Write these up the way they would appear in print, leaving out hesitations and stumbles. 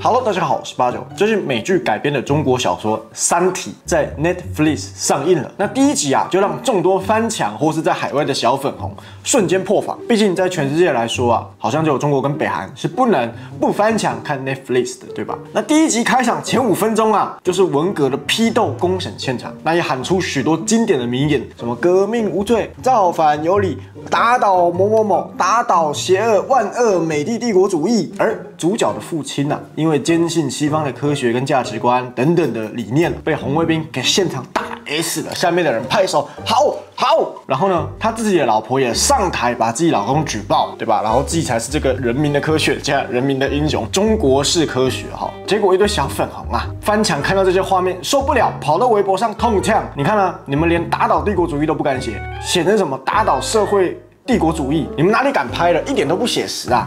Hello， 大家好，我是八九。这是美剧改编的中国小说《三体》在 Netflix 上映了。那第一集啊，就让众多翻墙或是在海外的小粉红瞬间破防。毕竟在全世界来说啊，好像只有中国跟北韩是不能不翻墙看 Netflix 的，对吧？那第一集开场前5分钟啊，就是文革的批斗公审现场，那也喊出许多经典的名言，什么革命无罪，造反有理，打倒某某某，打倒邪恶万恶美帝帝国主义。而主角的父亲啊，因为坚信西方的科学跟价值观等等的理念，被红卫兵给现场打 S 了。下面的人拍手，好好。然后呢，他自己的老婆也上台把自己老公举报，对吧？然后自己才是这个人民的科学家，人民的英雄，中国式科学哈。结果一堆小粉红啊，翻墙看到这些画面受不了，跑到微博上痛呛。你看啊，你们连打倒帝国主义都不敢写，写成什么打倒社会帝国主义？你们哪里敢拍了？一点都不写实啊！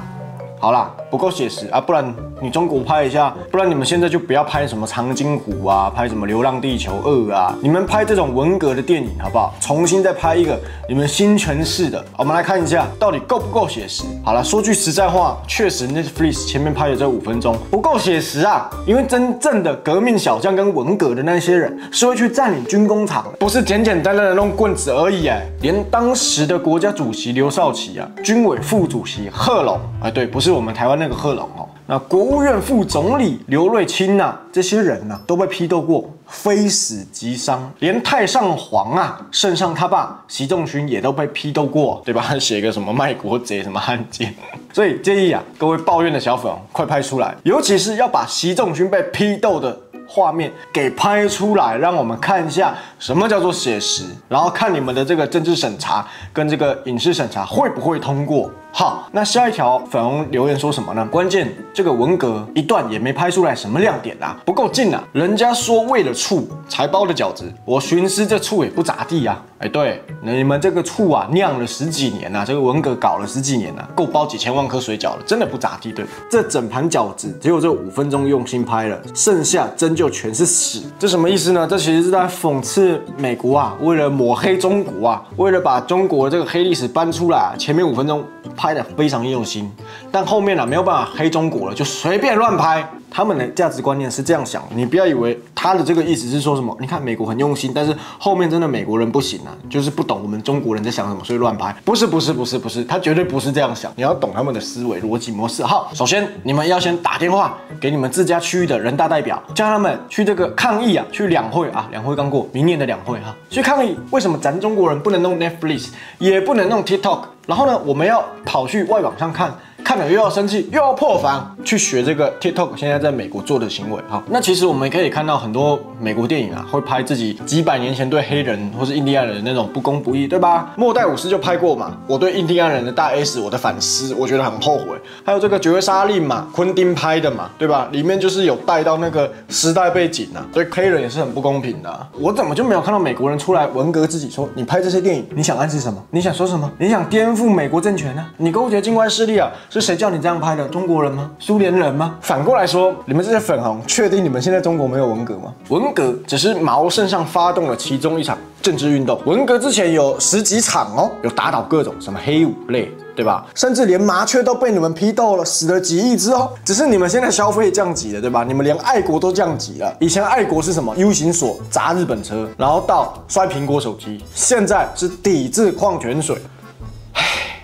好啦，不够写实啊，不然你中国拍一下，不然你们现在就不要拍什么长津湖啊，拍什么流浪地球2啊，你们拍这种文革的电影好不好？重新再拍一个你们新诠释的，我们来看一下到底够不够写实。好啦，说句实在话，确实 Netflix 前面拍的这5分钟不够写实啊，因为真正的革命小将跟文革的那些人是会去占领军工厂，不是简简单单的弄棍子而已哎。连当时的国家主席刘少奇啊，军委副主席贺龙啊，对，不是我们台湾那个贺龙哦，那国务院副总理刘瑞卿啊，这些人啊都被批斗过，非死即伤。连太上皇啊，圣上他爸习仲勋也都被批斗过，对吧？写个什么卖国贼什么汉奸，所以建议啊，各位抱怨的小粉红快拍出来，尤其是要把习仲勋被批斗的画面给拍出来，让我们看一下什么叫做写实，然后看你们的这个政治审查跟这个影视审查会不会通过。好，那下一条粉红留言说什么呢？关键这个文革一段也没拍出来什么亮点啊，不够劲啊！人家说为了醋才包的饺子，我寻思这醋也不咋地啊。哎，对，你们这个醋啊酿了10几年啊，这个文革搞了10几年啊，够包几千万颗水饺了，真的不咋地，对吧？这整盘饺子只有这5分钟用心拍了，剩下真就全是屎，这什么意思呢？这其实是在讽刺美国啊，为了抹黑中国啊，为了把中国这个黑历史搬出来啊，前面5分钟。拍的非常用心，但后面呢没有办法黑中国了，就随便乱拍。他们的价值观念是这样想的，你不要以为他的这个意思是说什么，你看美国很用心，但是后面真的美国人不行啊，就是不懂我们中国人在想什么，所以乱拍。不是，他绝对不是这样想，你要懂他们的思维逻辑模式。好，首先你们要先打电话给你们自家区域的人大代表，叫他们去这个抗议啊，去两会啊，两会刚过，明年的两会哈，去抗议为什么咱中国人不能弄 Netflix， 也不能弄 TikTok。然后呢，我们要跑去外网上看，看了又要生气，又要破防，去学这个 TikTok 现在在美国做的行为哈。那其实我们可以看到很多美国电影啊，会拍自己几百年前对黑人或是印第安人的那种不公不义，对吧？末代武士就拍过嘛，我对印第安人的大 S 我的反思，我觉得很后悔。还有这个绝味沙令嘛，昆汀拍的嘛，对吧？里面就是有带到那个时代背景啊，对黑人也是很不公平的啊。我怎么就没有看到美国人出来文革自己说，你拍这些电影，你想暗示什么？你想说什么？你想颠覆美国政权啊？你勾结境外势力啊？是谁叫你这样拍的？中国人吗？苏联人吗？反过来说，你们这些粉红，确定你们现在中国没有文革吗？文革只是毛身上发动了其中一场政治运动，文革之前有10几场哦，有打倒各种什么黑五类，对吧？甚至连麻雀都被你们批斗了，死了几亿只哦。只是你们现在消费降级了，对吧？你们连爱国都降级了。以前爱国是什么 ？U 型锁砸日本车，然后到摔苹果手机，现在是抵制矿泉水。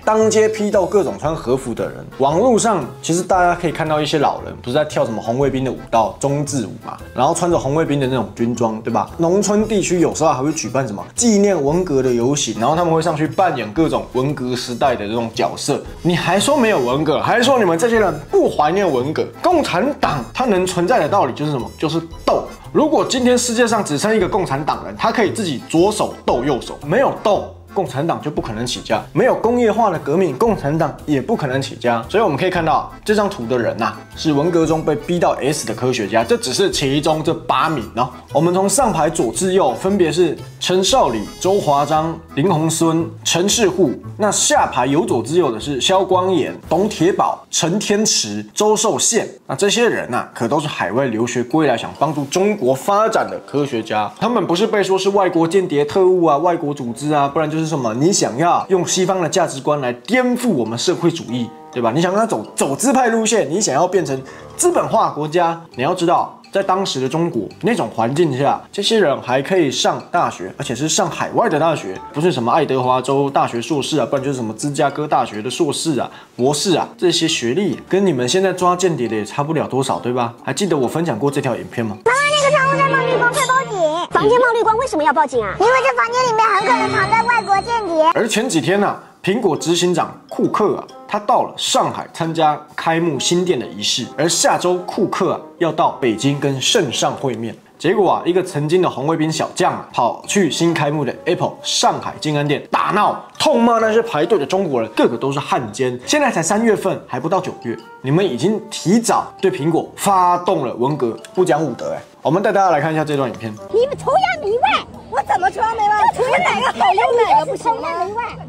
当街批斗各种穿和服的人，网络上其实大家可以看到一些老人，不是在跳什么红卫兵的舞蹈，中字舞嘛，然后穿着红卫兵的那种军装，对吧？农村地区有时候还会举办什么纪念文革的游行，然后他们会上去扮演各种文革时代的这种角色。你还说没有文革，还说你们这些人不怀念文革？共产党它能存在的道理就是什么？就是斗。如果今天世界上只剩一个共产党人，他可以自己左手斗右手，没有斗，共产党就不可能起家，没有工业化的革命，共产党也不可能起家。所以我们可以看到这张图的人呐，是文革中被逼到 S 的科学家，这只是其中这8名哦。我们从上排左至右，分别是陈少礼、周华章、林鸿孙、陈世户。那下排由左至右的是萧光琰、董铁宝、陈天池、周寿宪。那这些人呐，可都是海外留学归来想帮助中国发展的科学家，他们不是被说是外国间谍特务啊、外国组织啊，不然就是就是什么？你想要用西方的价值观来颠覆我们社会主义，对吧？你想要走资派路线，你想要变成资本化国家，你要知道。 在当时的中国那种环境下，这些人还可以上大学，而且是上海外的大学，不是什么爱德华州大学硕士啊，不然就是什么芝加哥大学的硕士啊、博士啊，这些学历跟你们现在抓间谍的也差不了多少，对吧？还记得我分享过这条影片吗？妈妈，那个窗户在冒绿光，快报警！房间冒绿光为什么要报警啊？因为这房间里面很可能藏在外国间谍。而前几天呢、啊，苹果执行长库克啊。 他到了上海参加开幕新店的仪式，而下周库克啊要到北京跟圣上会面。结果啊，一个曾经的红卫兵小将啊，跑去新开幕的 Apple 上海静安店打闹，痛骂那些排队的中国人，个个都是汉奸。现在才3月份，还不到9月，你们已经提早对苹果发动了文革，不讲武德哎。我们带大家来看一下这段影片。你们崇洋媚外，我怎么崇洋媚外？崇洋哪个好用哪个不行吗？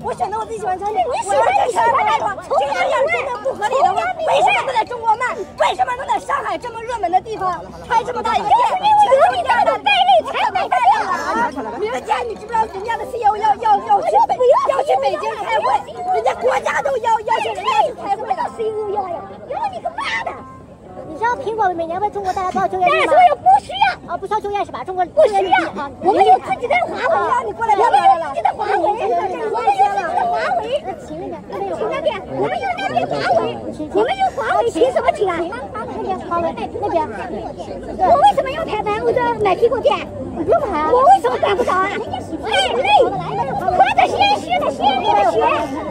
我选择我自己喜欢产品，我要在上海买。 这两样真的不合理了，为什么能在中国卖？为什么能在上海这么热门的地方开这么大一个店？就是因为你的魅力才买到了。明天你知不知道人家的 CEO 要去北京开会，人家国家都要去人家去开会了 ，CEO 要呀？原来你个妈的！你知道苹果每年为中国带来多少就业机会吗？不需要啊，不需要就业是吧？中国不需要啊，我们有自己的华为，你过来，我们有自己的华为，我们有自己的华为。那群里面。 我们用那边华为，你们用华为凭什么请啊？那边华为那边，我为什么要台湾？我就要买苹果店，你不用买啊！我为什么管不着啊？哎，累，活着鲜血的鲜烈的血，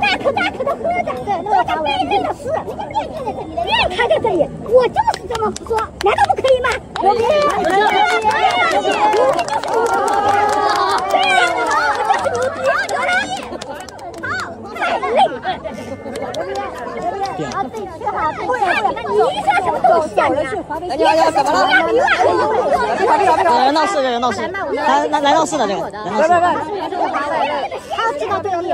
大口大口的喝着，做着卑劣的事，人家面对在这里，面看在这里，我就是这么说，难道不可以吗？我可以，对呀，我就是牛逼，牛逼，好，太累。 啊，对，是啊，对啊，你一下什么都下去，要怎么了？闹事，闹事，闹事了，这个，他这个对立，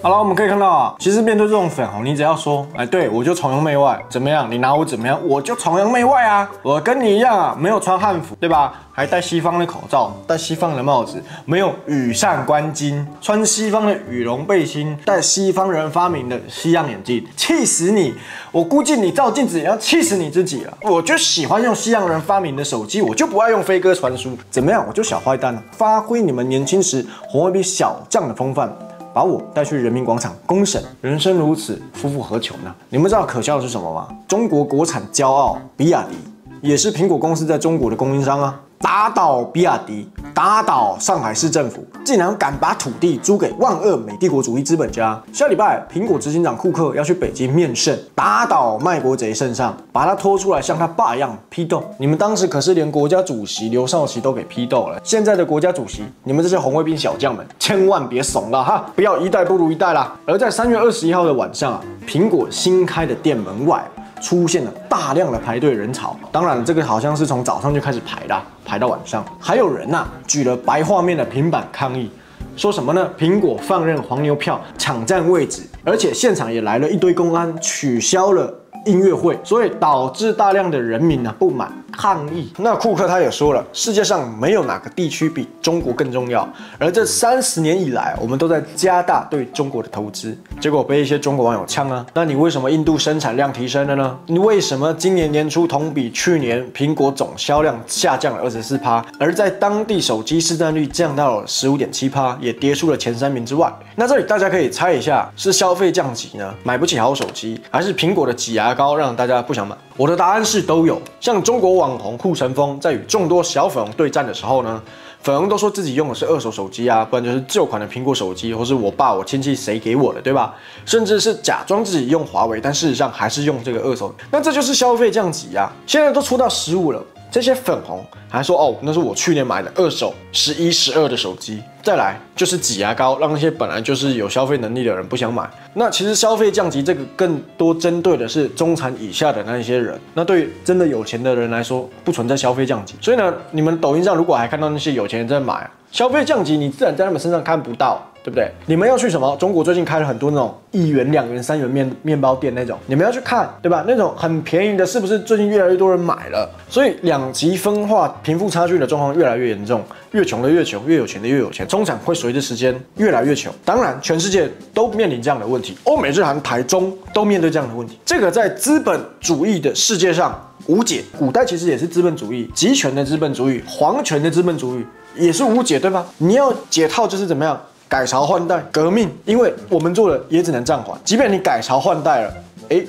好了，我们可以看到啊，其实面对这种粉红，你只要说，哎，对我就崇洋媚外，怎么样？你拿我怎么样？我就崇洋媚外啊！我跟你一样啊，没有穿汉服，对吧？ 还戴西方的口罩，戴西方的帽子，没有羽扇纶巾，穿西方的羽绒背心，戴西方人发明的西洋眼镜，气死你！我估计你照镜子也要气死你自己了。我就喜欢用西洋人发明的手机，我就不爱用飞鸽传书，怎么样？我就小坏蛋了，发挥你们年轻时红卫兵小将的风范。 把我带去人民广场公审，人生如此，夫复何求呢？你们知道可笑的是什么吗？中国国产骄傲比亚迪，也是苹果公司在中国的供应商啊，打倒比亚迪，打倒上海市政府，竟然敢把土地租给万恶美帝国主义资本家。下礼拜，苹果执行长库克要去北京面圣，打倒卖国贼圣上，把他拖出来，像他爸一样批斗。你们当时可是连国家主席刘少奇都给批斗了，现在的国家主席，你们这些红卫兵小将们，千万别怂了哈！ 不要一代不如一代啦！而在3月21号的晚上啊，苹果新开的店门外出现了大量的排队人潮。当然，这个好像是从早上就开始排的，排到晚上。还有人呐、啊，举了白画面的平板抗议，说什么呢？苹果放任黄牛票抢占位置，而且现场也来了一堆公安，取消了音乐会，所以导致大量的人民呢、啊、不满。 抗议。那库克他也说了，世界上没有哪个地区比中国更重要。而这30年以来，我们都在加大对中国的投资，结果被一些中国网友呛啊。那你为什么印度生产量提升了呢？你为什么今年年初同比去年苹果总销量下降了24%，而在当地手机市占率降到了15.7%，也跌出了前3名之外？那这里大家可以猜一下，是消费降级呢，买不起好手机，还是苹果的挤牙膏让大家不想买？我的答案是都有。像中国网。 网红护城风在与众多小粉红对战的时候呢，粉红都说自己用的是2手手机啊，不然就是旧款的苹果手机，或是我爸我亲戚谁给我的，对吧？甚至是假装自己用华为，但事实上还是用这个2手。那这就是消费降级啊！现在都出到15了，这些粉红还说哦，那是我去年买的2手11、12的手机。再来就是挤牙膏，让那些本来就是有消费能力的人不想买。那其实消费降级这个更多针对的是中产以下的那些人。那对于真的有钱的人来说，不存在消费降级。所以呢，你们抖音上如果还看到那些有钱人在买，消费降级你自然在他们身上看不到。对不对？你们要去什么？中国最近开了很多那种1元、2元、3元面包店那种，你们要去看，对吧？那种很便宜的，是不是最近越来越多人买了？所以两极分化、贫富差距的状况越来越严重，越穷的越穷，越有钱的越有钱，中产会随着时间越来越穷。当然，全世界都面临这样的问题，欧美、日韩、台、中都面对这样的问题。这个在资本主义的世界上无解。古代其实也是资本主义，集权的资本主义、皇权的资本主义也是无解，对吧？你要解套就是怎么样？ 改朝换代革命，因为我们做了也只能暂缓。即便你改朝换代了，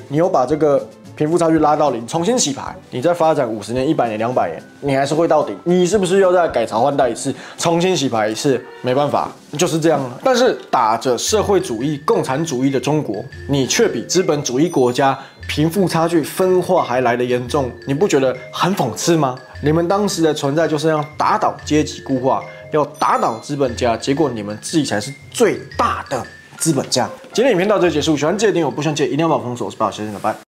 你又把这个贫富差距拉到零，重新洗牌，你再发展50年、100年、200年，你还是会到顶。你是不是又再改朝换代一次，重新洗牌一次？没办法，就是这样了。但是打着社会主义、共产主义的中国，你却比资本主义国家贫富差距分化还来得严重，你不觉得很讽刺吗？你们当时的存在就是要打倒阶级固化。 要打倒资本家，结果你们自己才是最大的资本家。今天影片到这里结束，喜欢记得订阅，不喜欢记得一定要把我封锁。我是巴尔先生，拜拜。